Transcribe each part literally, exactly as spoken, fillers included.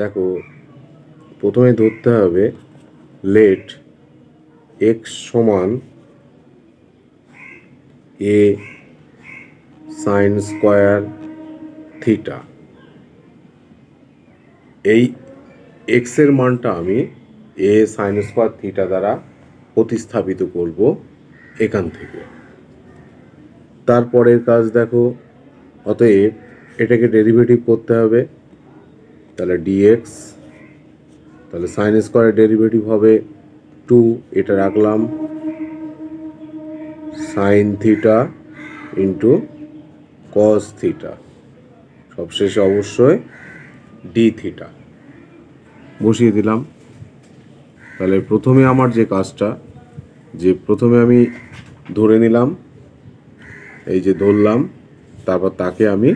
দেখো প্রথমে ধরতে হবে লেট এক্স সমান এ সাইন স্কোয়ার থিটা। এই এক্সের মানটা আমি এ সাইন স্কোয়ার থিটা দ্বারা প্রতিস্থাপিত করব এখান থেকে। তারপরের কাজ দেখো, অতএব এটাকে ডেরিভেটিভ করতে হবে, তাহলে ডিএক্স, তাহলে সাইন স্কোয়ারের ডেরিভেটিভ হবে টু, এটা রাখলাম sine theta into cos theta, সবশেষে অবশ্যই ডি থিটা বসিয়ে দিলাম। তাহলে প্রথমে আমার যে কাজটা, যে প্রথমে আমি ধরে নিলাম, এই যে ধরলাম, তারপর তাকে আমি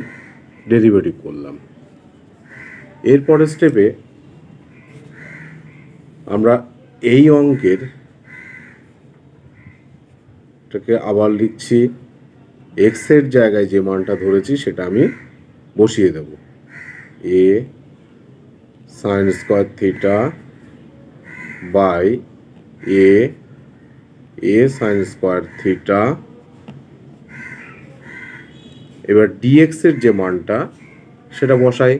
ডেরিভেটিভ করলাম। এরপরের স্টেপে আমরা এই অঙ্কের এটাকে আবার লিখছি, এক্সের জায়গায় যে মানটা ধরেছি সেটা আমি বসিয়ে দেব, a sine square theta by a a sine square theta. এবার ডিএক্সের যে মানটা সেটা বসাই,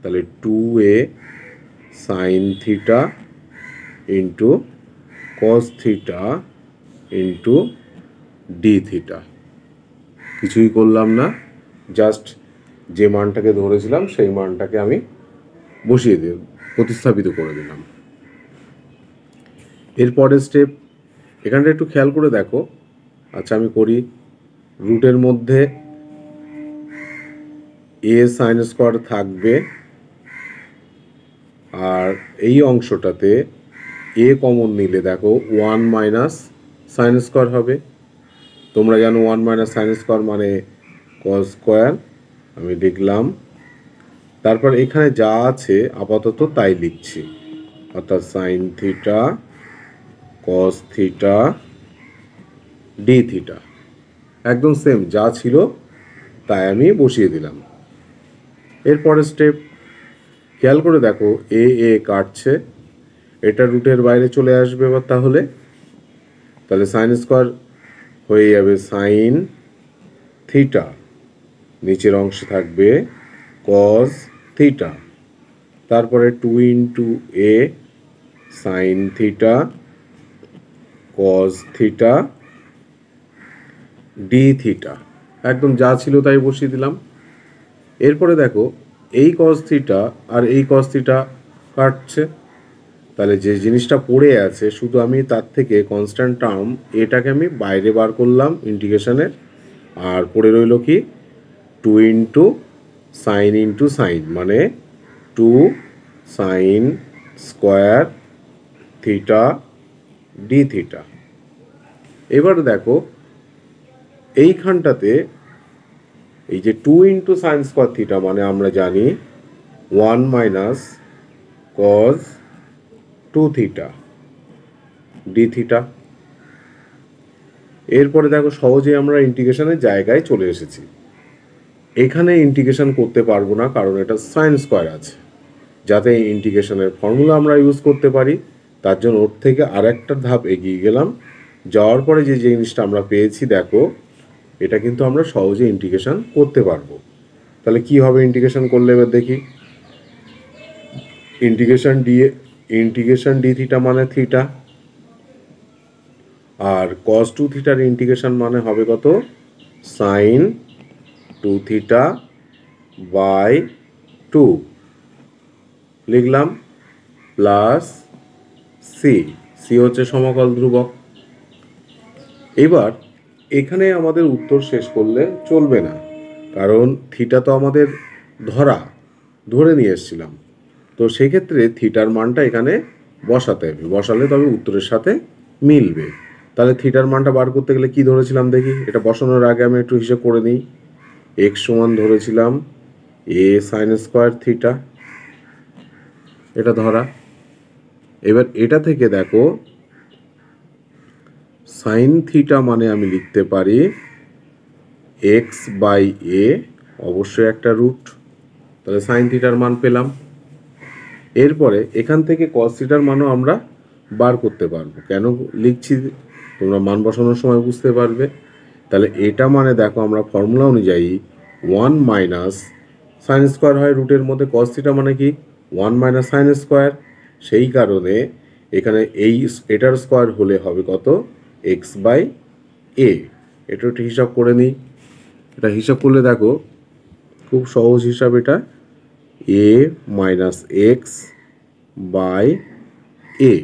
তাহলে two a sine theta into cos theta into d theta. কিছুই করলাম না, জাস্ট যে মানটাকে ধরেছিলাম সেই মানটাকে আমি বসিয়ে দিয়ে প্রতিস্থাপিত করে দিলাম। এরপরের স্টেপ এখানটা একটু খেয়াল করে দেখো। আচ্ছা আমি করি, রুটের মধ্যে এ সাইন স্কোয়ার থাকবে, আর এই অংশটাতে এ কমন নিলে দেখো ওয়ান মাইনাস সাইন স্কোয়ার হবে। তোমরা জানো ওয়ান মাইনাস সাইন স্কোয়ার মানে কস স্কোয়ার, আমি লিখলাম। তারপর এখানে যা আছে আপাতত তাই লিখছি, অর্থাৎ sine theta cos theta d theta, একদম সেম যা ছিল তাই আমি বসিয়ে দিলাম। এরপরের স্টেপ খেয়াল করে দেখো, এ এ কাটছে, এটা রুটের বাইরে চলে আসবে, বা তাহলে তাহলে সাইন স্কোয়ার হয়ে যাবে সাইন থিটা, নিচের অংশে থাকবে কস থিটা, তারপরে two into a sine theta cos theta d theta, একদম যা ছিল তাই বসিয়ে দিলাম। এরপরে দেখো এই কস থিটা আর এই কস থিটা কাটছে, তাহলে যে জিনিসটা পড়ে আছে শুধু আমি তার থেকে কনস্ট্যান্ট টার্ম এটাকে আমি বাইরে বার করলাম ইন্টিগ্রেশনের, আর পড়ে রইল কি two into sine into sine মানে two sine square theta d theta. এবার দেখো এইখানটাতে এই যে two into sine square theta মানে আমরা জানি one minus cos two theta d theta. এরপরে দেখো সহজে আমরা ইন্টিগ্রেশনের জায়গায় চলে এসেছি। এখানে ইন্টিগ্রেশন করতে পারবো না কারণ এটা সাইন স্কোয়ার আছে, যাতে ইন্টিগ্রেশনের ফর্মুলা আমরা ইউজ করতে পারি তার জন্য ওর থেকে আর একটা ধাপ এগিয়ে গেলাম। যাওয়ার পরে যে জিনিসটা আমরা পেয়েছি দেখো, এটা কিন্তু আমরা সহজে ইন্টিগ্রেশন করতে পারবো। তাহলে কি হবে ইন্টিগ্রেশন করলে, এবার দেখি, integration d integration d theta মানে থিটা, আর কস টু থিটার ইন্টিগ্রেশন মানে হবে কত sine two theta by two লিখলাম, প্লাস সি, সি হচ্ছে সমকল ধ্রুবক। এবার এখানে আমাদের উত্তর শেষ করলে চলবে না, কারণ থিটা তো আমাদের ধরা ধরে নিয়ে এসেছিলাম, তো সেক্ষেত্রে থিটার মানটা এখানে বসাতে হবে, বসালে তবে উত্তরের সাথে মিলবে। তাহলে থিটার মানটা বার করতে গেলে কি ধরেছিলাম দেখি, এটা বসানোর আগে আমি একটু হিসেব করে নিই। এক্স সমান ধরেছিলাম এ সাইন স্কোয়ার থিটা, এটা ধরা। এবার এটা থেকে দেখো সাইন থিটা মানে আমি লিখতে পারি এক্স বাই এ, অবশ্যই একটা রুট, তাহলে সাইন থিটার মান পেলাম। এরপরে এখান থেকে cos থিটার মানও আমরা বার করতে পারবো। কেন লিখছি তোমরা মান বসানোর সময় বুঝতে পারবে। তাহলে এটা মানে দেখো আমরা ফর্মুলা অনুযায়ী ওয়ান মাইনাস সাইন স্কোয়ার হয় রুটের মধ্যে, cos থিটা মানে কি ওয়ান মাইনাস সাইন স্কোয়ার, সেই কারণে এখানে এই এটার স্কোয়ার হলে হবে কত এক্স বাই এ। এটা একটু হিসাব করে নিই, এটা হিসাব করলে দেখো খুব সহজ হিসাব, এটা a minus x by a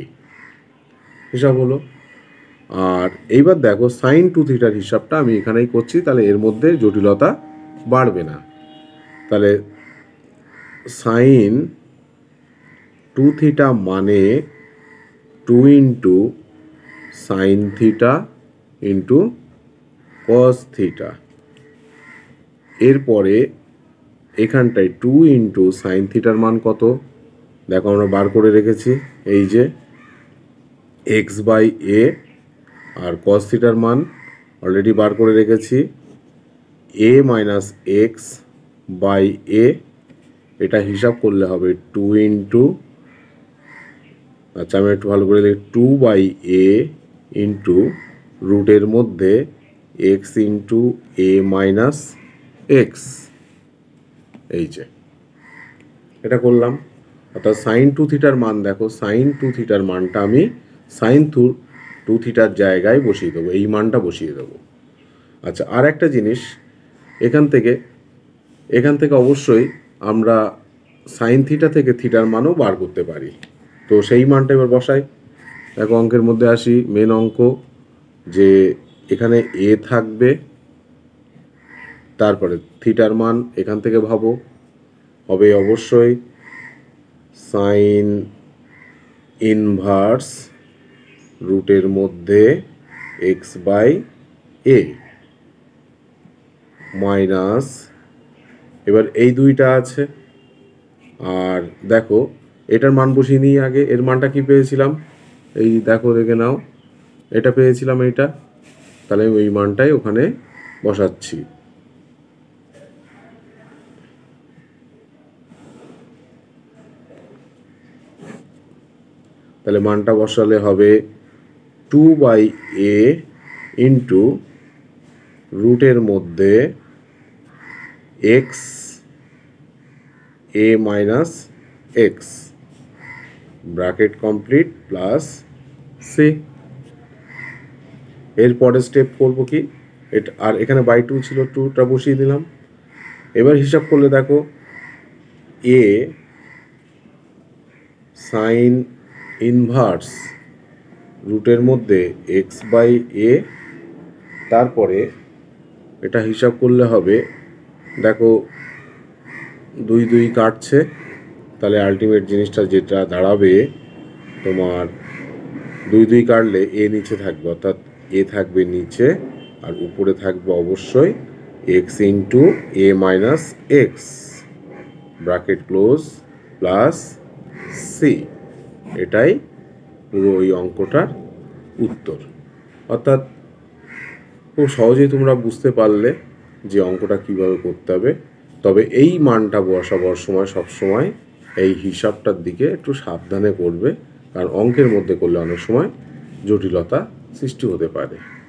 হিসাব হলো। আর এইবার দেখো সাইন টু থিটার হিসাবটা আমি এখানেই করছি, তাহলে এর মধ্যে জটিলতা বাড়বে না। তাহলে সাইন টু থিটা মানে two into sine theta into cos theta, এরপরে এখানটায় টু ইন্টু সাইন থিটার মান কত দেখো আমরা বার করে রেখেছি, এই যে এক্স বাই এ, আর কস থিটার মান অলরেডি বার করে রেখেছি a minus x by a, এটা হিসাব করলে হবে টু ইন্টু, আচ্ছা আমি একটু ভালো করে লিখি টু বাই এ ইন্টু রুটের মধ্যে x into a minus x, এই যে এটা করলাম। অর্থাৎ সাইন টু থিটার মান দেখো, সাইন টু থিটার মানটা আমি সাইন টু টু থিটার জায়গায় বসিয়ে দেবো, এই মানটা বসিয়ে দেবো। আচ্ছা আর একটা জিনিস, এখান থেকে এখান থেকে অবশ্যই আমরা সাইন থিটা থেকে থিটার মানও বার করতে পারি, তো সেই মানটা এবার বসাই। দেখো অঙ্কের মধ্যে আসি, মেন অঙ্ক যে এখানে এ থাকবে, তারপরে থিটার মান এখান থেকে ভাবো হবে অবশ্যই সাইন ইনভার্স রুটের মধ্যে এক্স বাই এ মাইনাস, এবার এই দুইটা আছে। আর দেখো এটার মান বসিয়ে নিই আগে, এর মানটা কি পেয়েছিলাম এই দেখো দেখে নাও, এটা পেয়েছিলাম এইটা, তাহলে ওই মানটাই ওখানে বসাচ্ছি। তাহলে মানটা বসালে হবে টু বাই এ ইন্টু রুটের মধ্যে x a minus x bracket complete plus c. এরপরে স্টেপ করবো কি, এটা আর এখানে বাই টু ছিল, টুটা বসিয়ে দিলাম। এবার হিসাব করলে দেখো এ সাইন ইনভার্স রুটের মধ্যে এক্স বাই এ, তারপরে এটা হিসাব করলে হবে দেখো দুই দুই কাটছে, তাহলে আলটিমেট জিনিসটা যেটা দাঁড়াবে তোমার দুই দুই কাটলে এ নিচে থাকবে, অর্থাৎ এ থাকবে নিচে আর উপরে থাকবে অবশ্যই x into a minus x bracket close plus c, এটাই পুরো ওই অঙ্কটার উত্তর। অর্থাৎ খুব সহজেই তোমরা বুঝতে পারলে যে অঙ্কটা কিভাবে করতে হবে। তবে এই মানটা বসাবার সময় সবসময় এই হিসাবটার দিকে একটু সাবধানে করবে, কারণ অঙ্কের মধ্যে করলে অনেক সময় জটিলতা সৃষ্টি হতে পারে।